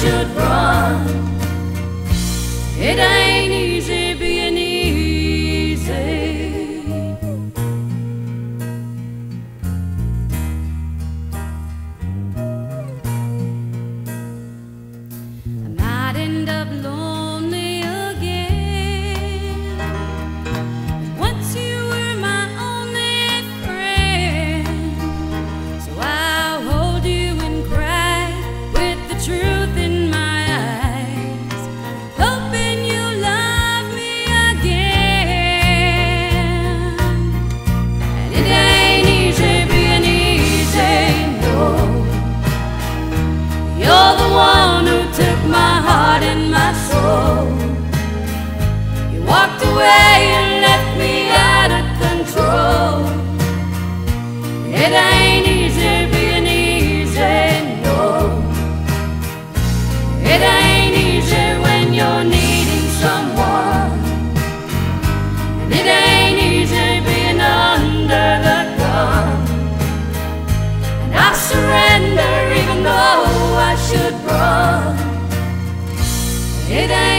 should run. It ain't easy being easy. I might end up lonely again, but once you were my only friend, so I'll hold you and cry with the truth. You walked away and left me out of control. It ain't easy being easy, no. It ain't easy when you're needing someone, and it ain't easy being under the gun. And I surrender even though I should run. It ain't